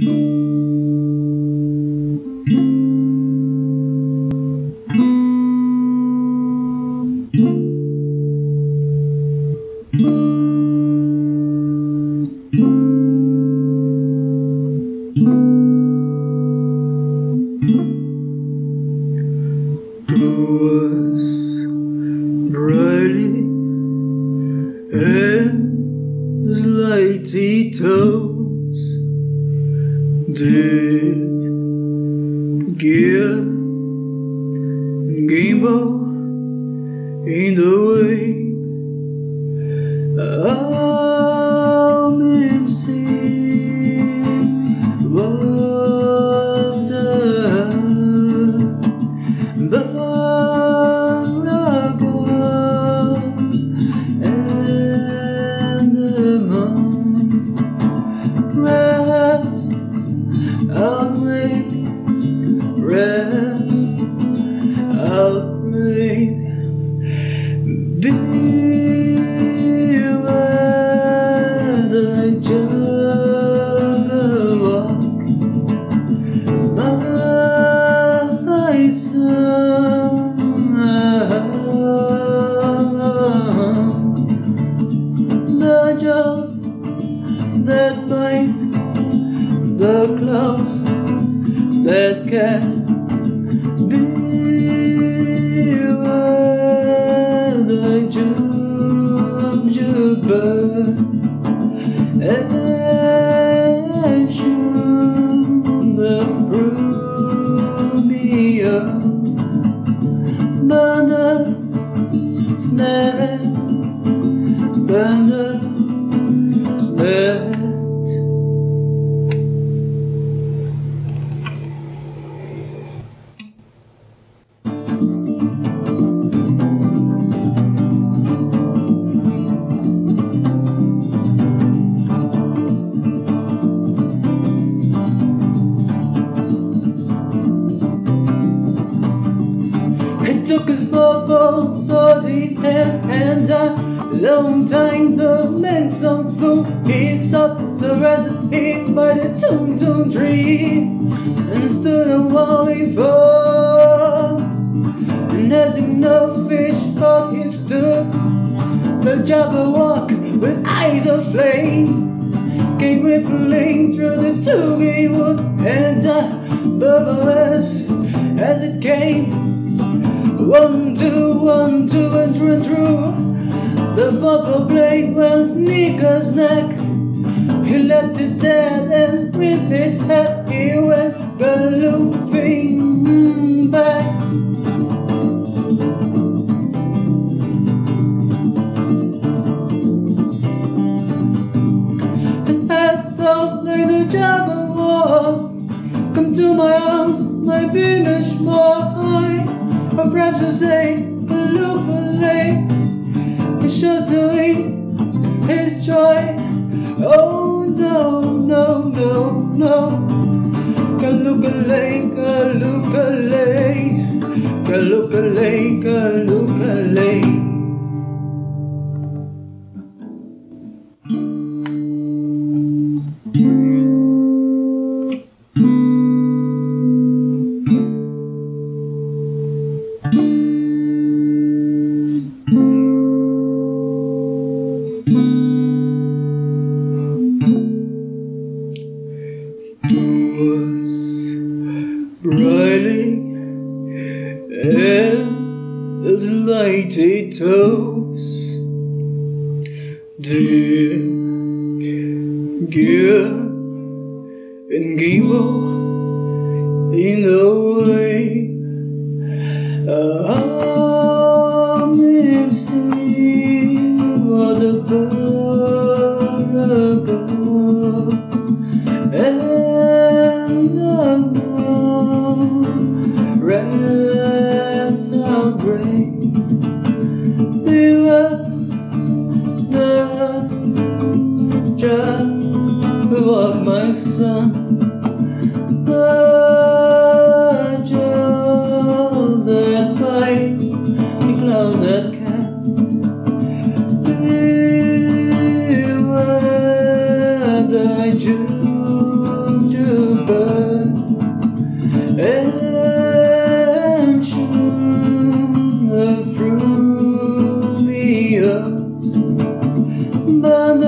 Jubjub, the